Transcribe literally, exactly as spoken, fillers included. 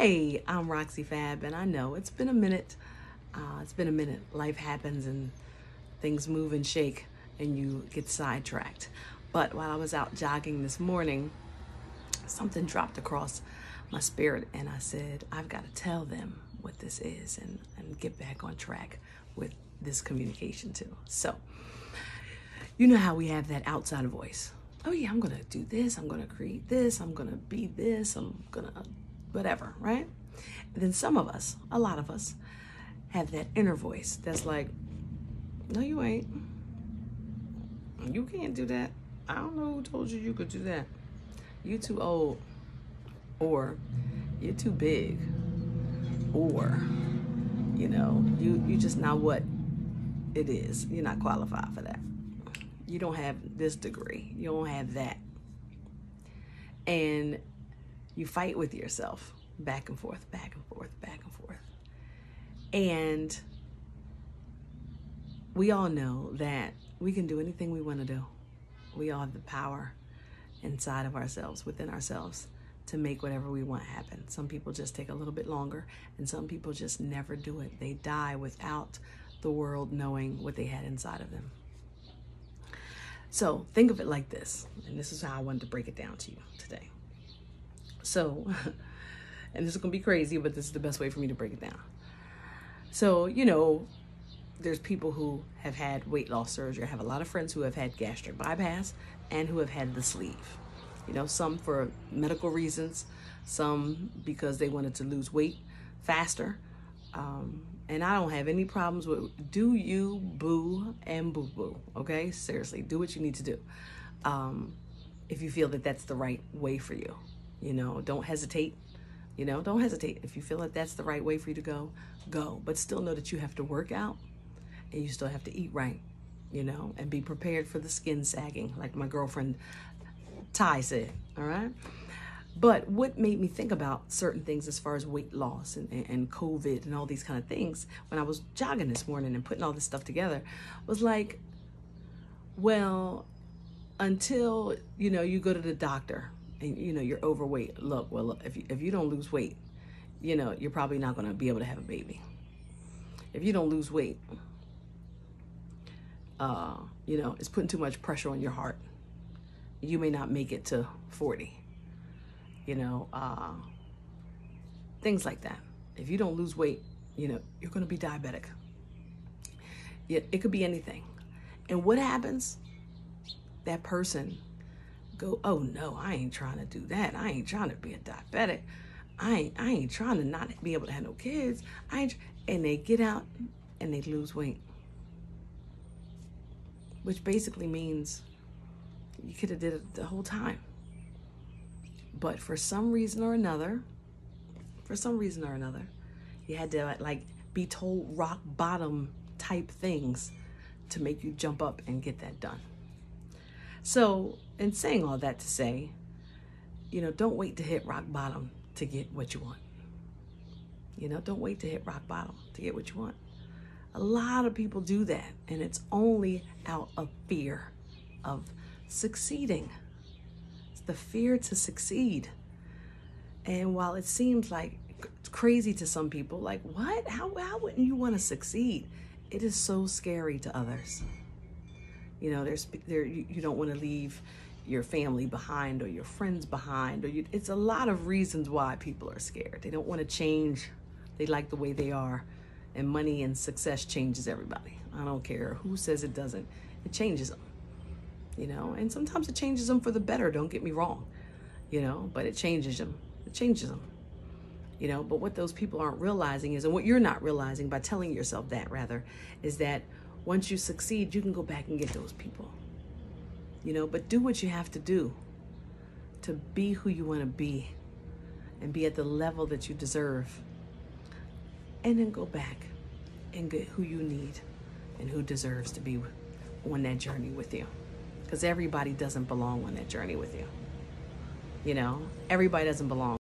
Hey, I'm Roxy Fab, and I know it's been a minute. Uh, it's been a minute. Life happens and things move and shake and you get sidetracked. But while I was out jogging this morning, something dropped across my spirit, and I said, I've got to tell them what this is and, and get back on track with this communication too. So, you know how we have that outside voice. Oh yeah, I'm going to do this. I'm going to create this. I'm going to be this. I'm going to whatever, right? And then some of us, a lot of us, have that inner voice that's like, no, you ain't. You can't do that. I don't know who told you you could do that. You're too old, or you're too big, or, you know, you, you're just not what it is. You're not qualified for that. You don't have this degree. You don't have that. And you fight with yourself back and forth, back and forth, back and forth. And we all know that we can do anything we want to do. We all have the power inside of ourselves, within ourselves, to make whatever we want happen. Some people just take a little bit longer, and some people just never do it. They die without the world knowing what they had inside of them. So think of it like this, and this is how I wanted to break it down to you today. So, and this is going to be crazy, but this is the best way for me to break it down. So, you know, there's people who have had weight loss surgery. I have a lot of friends who have had gastric bypass and who have had the sleeve. You know, some for medical reasons, some because they wanted to lose weight faster. Um, and I don't have any problems with do you, boo, and boo-boo, okay? Seriously, do what you need to do um, if you feel that that's the right way for you. You know, don't hesitate. You know, don't hesitate. If you feel that that's the right way for you to go, go. But still know that you have to work out and you still have to eat right, you know, and be prepared for the skin sagging, like my girlfriend Ty said, all right? But what made me think about certain things as far as weight loss and, and, and COVID and all these kind of things when I was jogging this morning and putting all this stuff together was like, well, until, you know, you go to the doctor, and, you know, you're overweight. Look, well, look, if you, if you don't lose weight, you know, you're probably not going to be able to have a baby. If you don't lose weight, uh, you know, it's putting too much pressure on your heart. You may not make it to forty, you know, uh, things like that. If you don't lose weight, you know, you're going to be diabetic. Yeah, it could be anything. And what happens? That person go, oh no, I ain't trying to do that. I ain't trying to be a diabetic. I ain't, I ain't trying to not be able to have no kids. I ain't, and they get out and they lose weight. Which basically means you could have did it the whole time. But for some reason or another, for some reason or another, you had to like be told rock bottom type things to make you jump up and get that done. So, and saying all that to say, you know, don't wait to hit rock bottom to get what you want. You know, don't wait to hit rock bottom to get what you want. A lot of people do that, and it's only out of fear of succeeding. It's the fear to succeed. And while it seems like crazy to some people, like, what? How, how wouldn't you want to succeed? It is so scary to others. You know, there's there you don't want to leave your family behind or your friends behind, or you, it's a lot of reasons why people are scared. They don't want to change. They like the way they are, and money and success changes everybody. I don't care who says it doesn't. It changes them, you know, and sometimes it changes them for the better. Don't get me wrong, you know, but it changes them. It changes them, you know, but what those people aren't realizing is, and what you're not realizing by telling yourself that rather, is that once you succeed, you can go back and get those people, you know, but do what you have to do to be who you want to be and be at the level that you deserve, and then go back and get who you need and who deserves to be on that journey with you, because everybody doesn't belong on that journey with you. You know, everybody doesn't belong.